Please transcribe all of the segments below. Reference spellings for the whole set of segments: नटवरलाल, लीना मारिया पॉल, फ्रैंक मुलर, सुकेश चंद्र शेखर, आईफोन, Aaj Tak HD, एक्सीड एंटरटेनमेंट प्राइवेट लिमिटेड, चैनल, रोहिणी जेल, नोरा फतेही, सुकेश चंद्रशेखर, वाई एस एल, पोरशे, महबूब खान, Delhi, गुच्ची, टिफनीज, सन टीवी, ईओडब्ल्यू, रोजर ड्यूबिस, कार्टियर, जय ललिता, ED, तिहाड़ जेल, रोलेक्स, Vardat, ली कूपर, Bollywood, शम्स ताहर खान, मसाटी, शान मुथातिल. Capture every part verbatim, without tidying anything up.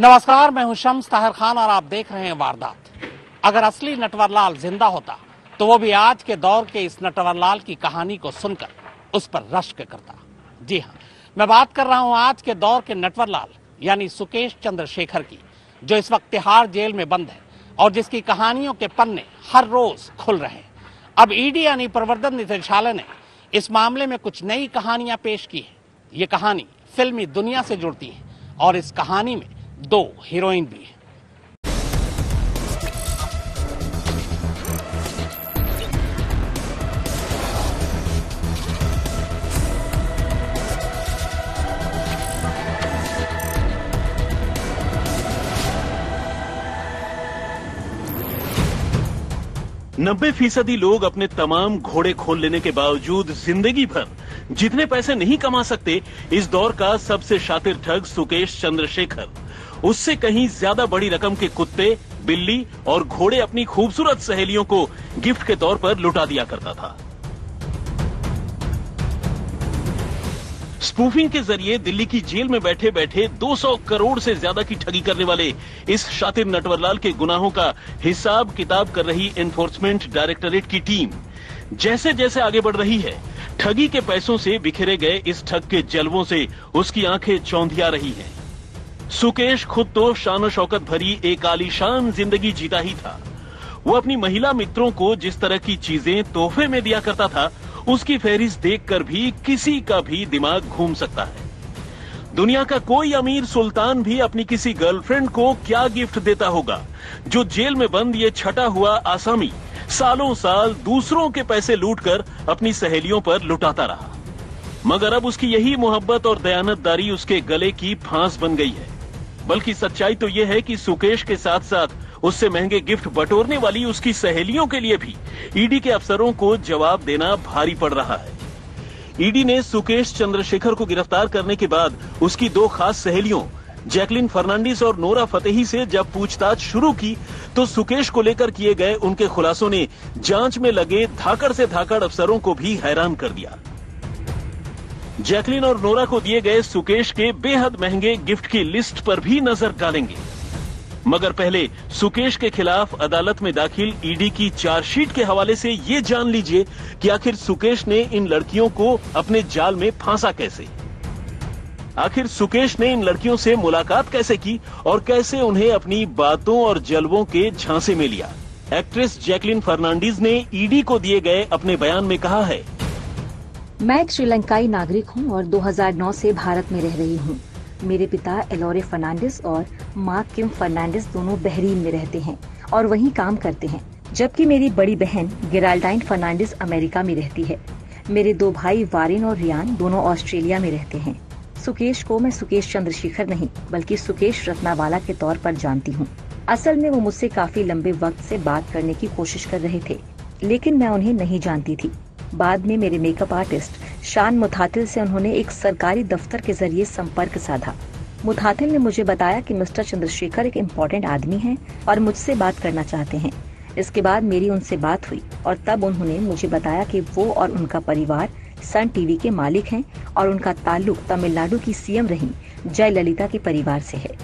नमस्कार, मैं हूं शम्स ताहर खान और आप देख रहे हैं वारदात। अगर असली नटवरलाल जिंदा होता तो वो भी आज के दौर के इस नटवरलाल की कहानी को सुनकर उस पर रश्क करता। जी हां, मैं बात कर रहा हूं आज के दौर के नटवरलाल यानी सुकेश चंद्र शेखर की, जो इस वक्त तिहाड़ जेल में बंद है और जिसकी कहानियों के पन्ने हर रोज खुल रहे हैं। अब ईडी यानी प्रवर्तन निदेशालय ने इस मामले में कुछ नई कहानियां पेश की है। ये कहानी फिल्मी दुनिया से जुड़ती है और इस कहानी में दो हीरोइन भी हैं। नब्बे फीसदी लोग अपने तमाम घोड़े खोल लेने के बावजूद जिंदगी भर जितने पैसे नहीं कमा सकते, इस दौर का सबसे शातिर ठग सुकेश चंद्रशेखर उससे कहीं ज्यादा बड़ी रकम के कुत्ते, बिल्ली और घोड़े अपनी खूबसूरत सहेलियों को गिफ्ट के तौर पर लुटा दिया करता था। स्पूफिंग के जरिए दिल्ली की जेल में बैठे बैठे दो सौ करोड़ से ज्यादा की ठगी करने वाले इस शातिर नटवरलाल के गुनाहों का हिसाब किताब कर रही एनफोर्समेंट डायरेक्टरेट की टीम जैसे जैसे आगे बढ़ रही है, ठगी के पैसों से बिखरे गए इस ठग के जलवों से उसकी आंखें चौंधिया रही है। सुकेश खुद तो शान शौकत भरी एक आलीशान जिंदगी जीता ही था। वो अपनी महिला मित्रों को जिस तरह की चीजें तोहफे में दिया करता था, उसकी फहरिस्त देखकर भी किसी का भी दिमाग घूम सकता है। दुनिया का कोई अमीर सुल्तान भी अपनी किसी गर्लफ्रेंड को क्या गिफ्ट देता होगा जो जेल में बंद ये छटा हुआ आसामी सालों साल दूसरों के पैसे लूटकर अपनी सहेलियों पर लुटाता रहा। मगर अब उसकी यही मोहब्बत और दयानतदारी उसके गले की फांस बन गई है। बल्कि सच्चाई तो यह है कि सुकेश के साथ साथ उससे महंगे गिफ्ट बटोरने वाली उसकी सहेलियों के लिए भी ईडी के अफसरों को जवाब देना भारी पड़ रहा है। ईडी ने सुकेश चंद्रशेखर को गिरफ्तार करने के बाद उसकी दो खास सहेलियों जैकलिन फर्नांडिस और नोरा फतेही से जब पूछताछ शुरू की तो सुकेश को लेकर किए गए उनके खुलासों ने जांच में लगे धाकड़ से धाकड़ अफसरों को भी हैरान कर दिया। जैकलिन और नोरा को दिए गए सुकेश के बेहद महंगे गिफ्ट की लिस्ट पर भी नजर डालेंगे, मगर पहले सुकेश के खिलाफ अदालत में दाखिल ईडी की चार्जशीट के हवाले से ये जान लीजिए कि आखिर सुकेश ने इन लड़कियों को अपने जाल में फांसा कैसे, आखिर सुकेश ने इन लड़कियों से मुलाकात कैसे की और कैसे उन्हें अपनी बातों और जलवों के झांसे में लिया। एक्ट्रेस जैकलिन फर्नांडिस ने ईडी को दिए गए अपने बयान में कहा है, मैं एक श्रीलंकाई नागरिक हूं और दो हज़ार नौ से भारत में रह रही हूं। मेरे पिता एलोरे फर्नांडिस और माँ किम फर्नांडिस दोनों बहरीन में रहते हैं और वहीं काम करते हैं, जबकि मेरी बड़ी बहन गेराल्डाइन फर्नांडिस अमेरिका में रहती है। मेरे दो भाई वारिन और रियान दोनों ऑस्ट्रेलिया में रहते हैं। सुकेश को मैं सुकेश चंद्रशेखर नहीं बल्कि सुकेश रत्नावाला के तौर पर जानती हूँ। असल में वो मुझसे काफी लंबे वक्त से बात करने की कोशिश कर रहे थे, लेकिन मैं उन्हें नहीं जानती थी। बाद में मेरे मेकअप आर्टिस्ट शान मुथातिल से उन्होंने एक सरकारी दफ्तर के जरिए संपर्क साधा। मुथातिल ने मुझे बताया कि मिस्टर चंद्रशेखर एक इम्पोर्टेंट आदमी हैं और मुझसे बात करना चाहते हैं। इसके बाद मेरी उनसे बात हुई और तब उन्होंने मुझे बताया कि वो और उनका परिवार सन टीवी के मालिक हैं और उनका ताल्लुक तमिलनाडु की सीएम रही जय ललिता के परिवार से है।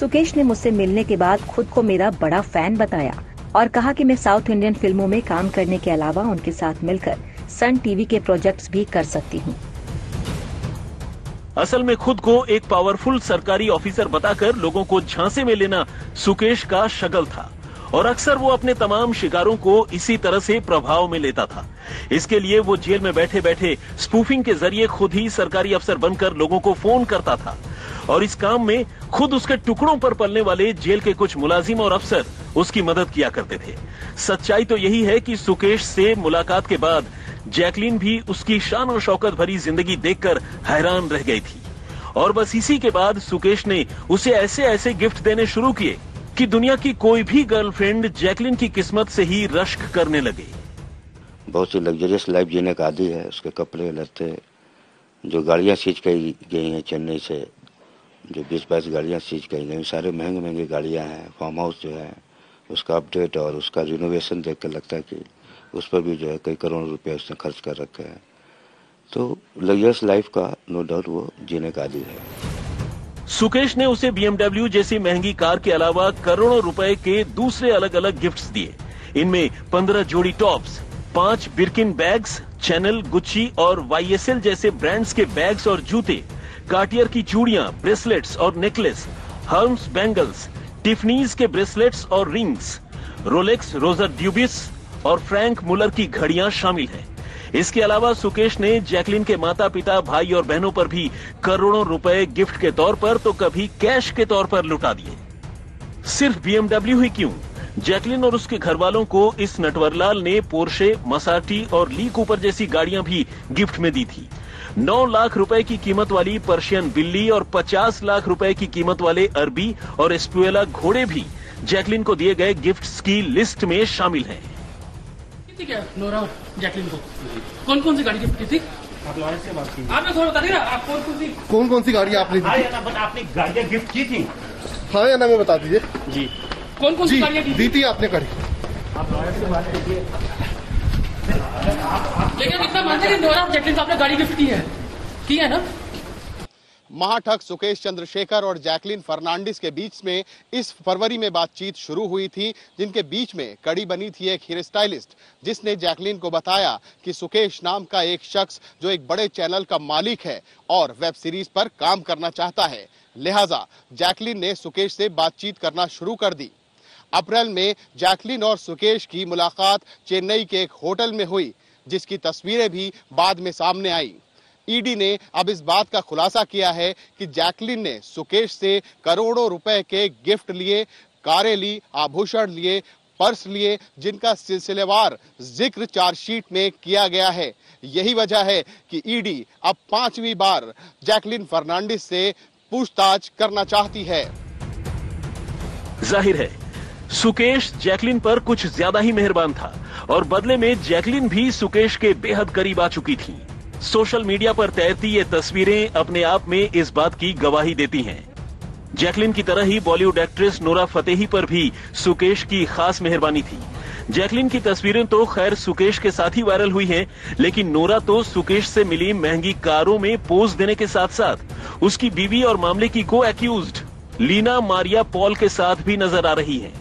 सुकेश ने मुझसे मिलने के बाद खुद को मेरा बड़ा फैन बताया और कहा कि मैं साउथ इंडियन फिल्मों में काम करने के अलावा उनके साथ मिलकर सन टीवी के प्रोजेक्ट्स भी कर सकती हूँ। असल में खुद को एक पावरफुल सरकारी ऑफिसर बताकर लोगों को झांसे में लेना सुकेश का शगल था और अक्सर वो अपने तमाम शिकारों को इसी तरह से प्रभाव में लेता था। इसके लिए वो जेल में बैठे बैठे स्पूफिंग के जरिए खुद ही सरकारी अफसर बनकर लोगों को फोन करता था और इस काम में खुद उसके टुकड़ों पर पलने वाले जेल के कुछ मुलाजिम और अफसर उसकी मदद किया करते थे। सच्चाई तो यही है कि सुकेश से मुलाकात के बाद जैकलिन भी उसकी शान और शौकत भरी जिंदगी देखकर हैरान रह गई थी और बस इसी के बाद सुकेश ने उसे ऐसे ऐसे गिफ्ट देने शुरू किए कि दुनिया की कोई भी गर्लफ्रेंड जैकलिन की किस्मत से ही रश्क करने लगी। बहुत सी लग्जरियस लाइफ जीने का आदी है। उसके कपड़े लते, जो गाड़ियां सींच कही गई हैं चेन्नई से, जो बीस बाईस गाड़ियां सींच कही गई, सारे महंगे महंगे गाड़ियां हैं। फार्म हाउस जो है उसका अपडेट और उसका रिनोवेशन देख कर लगता है कि उस पर भी जो है कई करोड़ रुपया उसने खर्च कर रखे हैं। तो लग्जरियस लाइफ का नो डाउट वो जीने का आदी है। सुकेश ने उसे बीएमडब्ल्यू जैसी महंगी कार के अलावा करोड़ों रुपए के दूसरे अलग अलग गिफ्ट्स दिए। इनमें पंद्रह जोड़ी टॉप्स, पांच बिरकिन बैग्स, चैनल, गुच्ची और वाई एस एल जैसे ब्रांड्स के बैग्स और जूते, कार्टियर की चूड़ियां, ब्रेसलेट्स और नेकलेस, हर्म्स बैंगल्स, टिफनीज के ब्रेसलेट्स और रिंग्स, रोलेक्स, रोजर ड्यूबिस और फ्रैंक मुलर की घड़ियां शामिल हैं। इसके अलावा सुकेश ने जैकलिन के माता पिता, भाई और बहनों पर भी करोड़ों रुपए गिफ्ट के तौर पर तो कभी कैश के तौर पर लुटा दिए। सिर्फ बीएमडब्ल्यू ही क्यों, जैकलिन और उसके घरवालों को इस नटवरलाल ने पोरशे, मसाटी और ली कूपर जैसी गाड़ियां भी गिफ्ट में दी थी। नौ लाख रुपए की कीमत वाली पर्शियन बिल्ली और पचास लाख रुपए की कीमत वाले अरबी और एस्पुएला घोड़े भी जैकलिन को दिए गए गिफ्ट्स की लिस्ट में शामिल हैं। ठीक है, नोरा जैकलिन को कौन कौन सी गाड़ी गिफ्ट की थी? आप नोरा से बात की, आपने थोड़ा बता दिया, आप कौन कौन सी कौन कौन सी गाड़ी आपने दी थी? बट आपने गाड़ियां गिफ्ट की थी? हाँ या ना मैं बता दीजिए जी, कौन कौन सी गाड़ियां दी थी आपने? गाड़ी आप नोरा से बात कीजिए। लेकिन इतना मानते हैं नोरा जैकलिन को आपने गाड़ी गिफ्ट की है, की है ना? महाठग सुकेश चंद्र शेखर और जैकलिन फर्नांडिस के बीच में इस फरवरी में बातचीत शुरू हुई थी, जिनके बीच में कड़ी बनी थी एक हेयर स्टाइलिस्ट, जिसने जैकलिन को बताया कि सुकेश नाम का एक शख्स जो एक बड़े चैनल का मालिक है और वेब सीरीज पर काम करना चाहता है, लिहाजा जैकलिन ने सुकेश से बातचीत करना शुरू कर दी। अप्रैल में जैकलिन और सुकेश की मुलाकात चेन्नई के एक होटल में हुई, जिसकी तस्वीरें भी बाद में सामने आई। ईडी ने अब इस बात का खुलासा किया है कि जैकलिन ने सुकेश से करोड़ों रुपए के गिफ्ट लिए, कारें ली, आभूषण लिए, पर्स लिए, जिनका सिलसिलेवार जिक्र चार्जशीट में किया गया है। यही वजह है कि ईडी अब पांचवी बार जैकलिन फर्नांडिस से पूछताछ करना चाहती है। जाहिर है सुकेश जैकलिन पर कुछ ज्यादा ही मेहरबान था और बदले में जैकलिन भी सुकेश के बेहद करीब आ चुकी थी। सोशल मीडिया पर तैरती ये तस्वीरें अपने आप में इस बात की गवाही देती हैं। जैकलिन की तरह ही बॉलीवुड एक्ट्रेस नोरा फतेही पर भी सुकेश की खास मेहरबानी थी। जैकलिन की तस्वीरें तो खैर सुकेश के साथ ही वायरल हुई हैं, लेकिन नोरा तो सुकेश से मिली महंगी कारों में पोज देने के साथ साथ उसकी बीवी और मामले की को एक्यूज्ड लीना मारिया पॉल के साथ भी नजर आ रही है।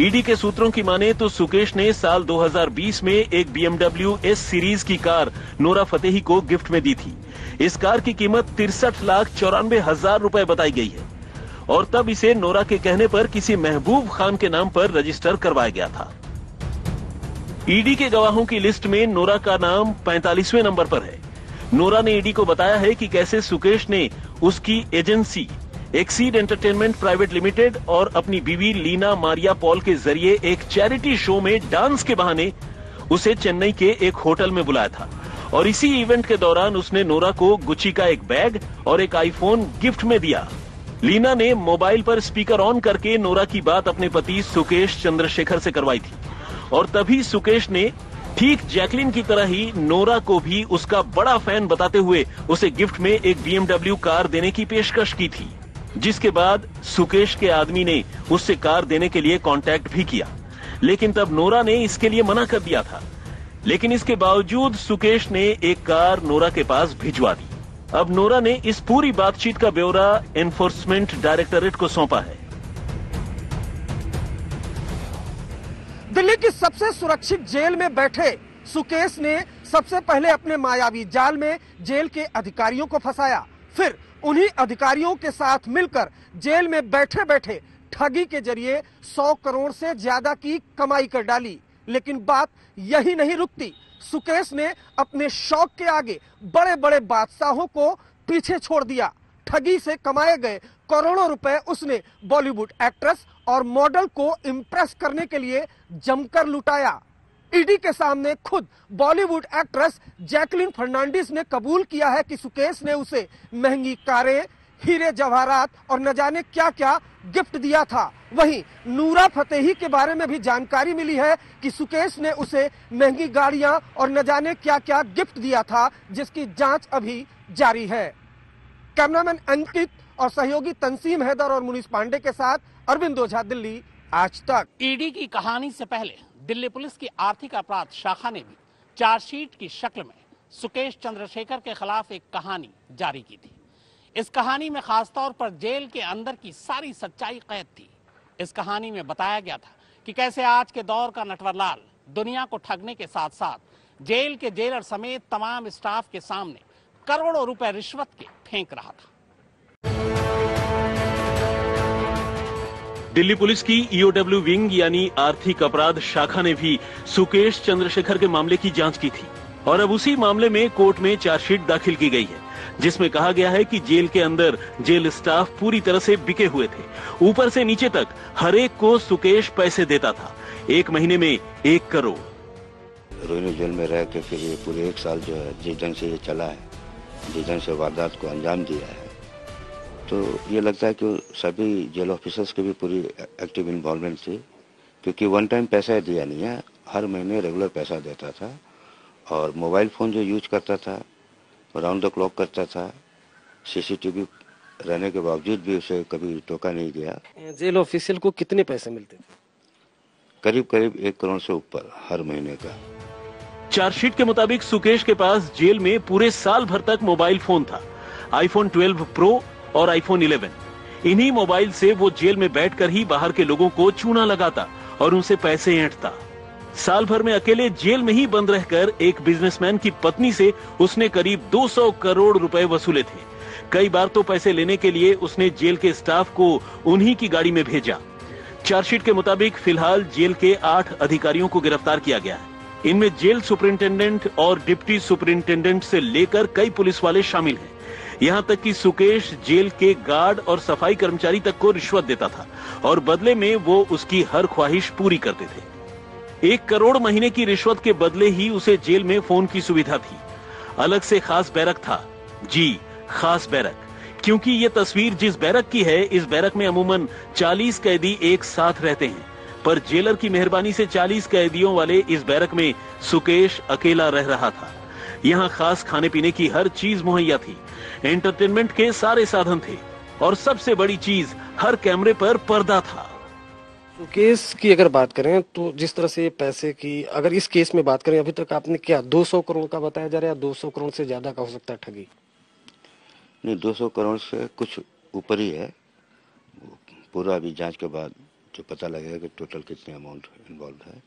ईडी के सूत्रों की माने तो सुकेश ने साल दो हज़ार बीस में एक बीएमडब्ल्यू एस सीरीज की कार नोरा फतेही को गिफ्ट में दी थी। इस कार की कीमत तिरसठ लाख चौरानवे हजार रुपए बताई गई है और तब इसे नोरा के कहने पर किसी महबूब खान के नाम पर रजिस्टर करवाया गया था। ईडी के गवाहों की लिस्ट में नोरा का नाम पैंतालीसवें नंबर पर है। नोरा ने ईडी को बताया है कि कैसे सुकेश ने उसकी agency एक्सीड एंटरटेनमेंट प्राइवेट लिमिटेड और अपनी बीवी लीना मारिया पॉल के जरिए एक चैरिटी शो में डांस के बहाने उसे चेन्नई के एक होटल में बुलाया था और इसी इवेंट के दौरान उसने नोरा को गुच्ची का एक बैग और एक आईफोन गिफ्ट में दिया। लीना ने मोबाइल पर स्पीकर ऑन करके नोरा की बात अपने पति सुकेश चंद्रशेखर से करवाई थी और तभी सुकेश ने ठीक जैकलिन की तरह ही नोरा को भी उसका बड़ा फैन बताते हुए उसे गिफ्ट में एक बीएमडब्ल्यू कार देने की पेशकश की थी, जिसके बाद सुकेश के आदमी ने उससे कार देने के लिए कांटेक्ट भी किया, लेकिन तब नोरा ने इसके लिए मना कर दिया था। लेकिन इसके बावजूद सुकेश ने एक कार नोरा के पास भिजवा दी। अब नोरा ने इस पूरी बातचीत का ब्यौरा एनफोर्समेंट डायरेक्टोरेट को सौंपा है। दिल्ली की सबसे सुरक्षित जेल में बैठे सुकेश ने सबसे पहले अपने मायावी जाल में जेल के अधिकारियों को फंसाया, फिर उन्हीं अधिकारियों के साथ मिलकर जेल में बैठे बैठे ठगी के जरिए सौ करोड़ से ज्यादा की कमाई कर डाली। लेकिन बात यही नहीं रुकती, सुकेश ने अपने शौक के आगे बड़े बड़े बादशाहों को पीछे छोड़ दिया। ठगी से कमाए गए करोड़ों रुपए उसने बॉलीवुड एक्ट्रेस और मॉडल को इम्प्रेस करने के लिए जमकर लुटाया। ईडी के सामने खुद बॉलीवुड एक्ट्रेस जैकलिन फर्नांडिस ने कबूल किया है कि सुकेश ने उसे महंगी कारें, हीरे जवाहरात और न जाने क्या क्या गिफ्ट दिया था। वहीं नूरा फतेही के बारे में भी जानकारी मिली है कि सुकेश ने उसे महंगी गाड़ियां और न जाने क्या क्या गिफ्ट दिया था, जिसकी जांच अभी जारी है। कैमरामैन अंकित और सहयोगी तंसीम हैदर और मुनीष पांडे के साथ अरविंद ओझा, दिल्ली आज तक। ईडी की कहानी से पहले दिल्ली पुलिस की आर्थिक अपराध शाखा ने भी चार्जशीट की शक्ल में सुकेश चंद्रशेखर के खिलाफ एक कहानी जारी की थी। इस कहानी में खासतौर पर जेल के अंदर की सारी सच्चाई कैद थी। इस कहानी में बताया गया था कि कैसे आज के दौर का नटवरलाल दुनिया को ठगने के साथ साथ जेल के जेलर समेत तमाम स्टाफ के सामने करोड़ों रुपए रिश्वत के फेंक रहा था। दिल्ली पुलिस की ईओडब्ल्यू विंग यानी आर्थिक अपराध शाखा ने भी सुकेश चंद्र शेखर के मामले की जांच की थी और अब उसी मामले में कोर्ट में चार्जशीट दाखिल की गई है, जिसमें कहा गया है कि जेल के अंदर जेल स्टाफ पूरी तरह से बिके हुए थे। ऊपर से नीचे तक हर एक को सुकेश पैसे देता था, एक महीने में एक करोड़। रोहिणी जेल में रह के फिर ये पूरे एक साल जो है जिस ढंग से ये चला है, जिस ढंग से वारदात को अंजाम दिया है, तो ये लगता है कि सभी जेल ऑफिसर्स की भी पूरी एक्टिव इन्वॉल्वमेंट थी, क्योंकि वन टाइम पैसा दिया नहीं है, हर महीने रेगुलर पैसा देता था और मोबाइल फ़ोन जो यूज करता था राउंड द क्लॉक करता था। सीसीटीवी रहने के बावजूद भी उसे कभी टोका नहीं गया। जेल ऑफिसियल को कितने पैसे मिलते थे? करीब करीब एक करोड़ से ऊपर हर महीने का। चार्जशीट के मुताबिक सुकेश के पास जेल में पूरे साल भर तक मोबाइल फोन था, आईफोन ट्वेल्व प्रो और आईफोन इलेवन। इन्हीं मोबाइल से वो जेल में बैठकर ही बाहर के लोगों को चूना लगाता और उनसे पैसे ऐंठता। साल भर में अकेले जेल में ही बंद रहकर एक बिजनेसमैन की पत्नी से उसने करीब दो सौ करोड़ रुपए वसूले थे। कई बार तो पैसे लेने के लिए उसने जेल के स्टाफ को उन्हीं की गाड़ी में भेजा। चार्जशीट के मुताबिक फिलहाल जेल के आठ अधिकारियों को गिरफ्तार किया गया है। इनमें जेल सुपरिंटेंडेंट और डिप्टी सुपरिंटेंडेंट से लेकर कई पुलिस वाले शामिल हैं। यहाँ तक कि सुकेश जेल के गार्ड और सफाई कर्मचारी तक को रिश्वत देता था और बदले में वो उसकी हर ख्वाहिश पूरी करते थे। एक करोड़ महीने की रिश्वत के बदले ही उसे जेल में फोन की सुविधा थी। अलग से खास बैरक था, जी खास बैरक, क्योंकि ये तस्वीर जिस बैरक की है, इस बैरक में अमूमन चालीस कैदी एक साथ रहते हैं, पर जेलर की मेहरबानी से चालीस कैदियों वाले इस बैरक में सुकेश अकेला रह रहा था। यहाँ खास खाने पीने की हर चीज मुहैया थी, एंटरटेनमेंट के सारे साधन थे और सबसे बड़ी चीज हर कैमरे पर पर्दा था। केस की अगर बात करें तो जिस तरह से पैसे की, अगर इस केस में बात करें, अभी तक आपने क्या दो सौ करोड़ का बताया जा रहा है या दो सौ करोड़ से ज्यादा का हो सकता है ठगी? नहीं, दो सौ करोड़ से कुछ ऊपर ही है। पूरा अभी जांच के बाद जो पता लगेगा कि टोटल कितने अमाउंट इन्वॉल्व है।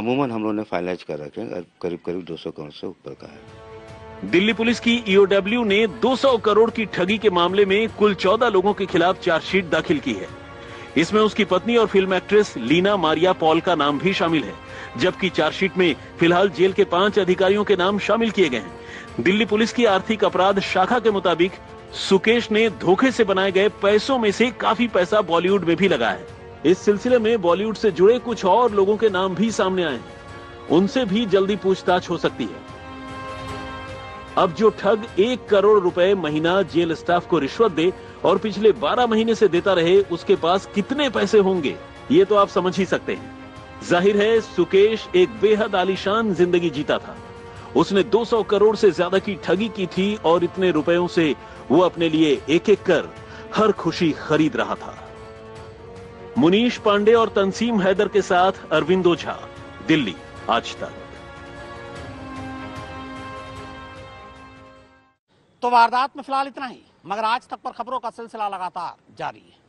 अमूमन हम लोगों ने फाइनलाइज कर रखे हैं, करीब करीब दो सौ करोड़ से ऊपर का है। दिल्ली पुलिस की ईओडब्ल्यू ने दो सौ करोड़ की ठगी के मामले में कुल चौदह लोगों के खिलाफ चार्जशीट दाखिल की है। इसमें उसकी पत्नी और film actress लीना मारिया पॉल का नाम भी शामिल है, जबकि चार्जशीट में फिलहाल जेल के पांच अधिकारियों के नाम शामिल किए गए हैं। दिल्ली पुलिस की आर्थिक अपराध शाखा के मुताबिक सुकेश ने धोखे से बनाए गए पैसों में से काफी पैसा बॉलीवुड में भी लगाया है। इस सिलसिले में बॉलीवुड से जुड़े कुछ और लोगों के नाम भी सामने आए हैं, उनसे भी जल्दी पूछताछ हो सकती है। अब जो ठग एक करोड़ रुपए महीना जेल स्टाफ को रिश्वत दे और पिछले बारह महीने से देता रहे, उसके पास कितने पैसे होंगे ये तो आप समझ ही सकते हैं। जाहिर है सुकेश एक बेहद आलीशान जिंदगी जीता था। उसने दो सौ करोड़ से ज्यादा की ठगी की थी और इतने रुपयों से वो अपने लिए एक एक कर हर खुशी खरीद रहा था। मुनीश पांडे और तंसीम हैदर के साथ अरविंद ओझा, दिल्ली, आज तक। तो वारदात में फिलहाल इतना ही, मगर आज तक पर खबरों का सिलसिला लगातार जारी है।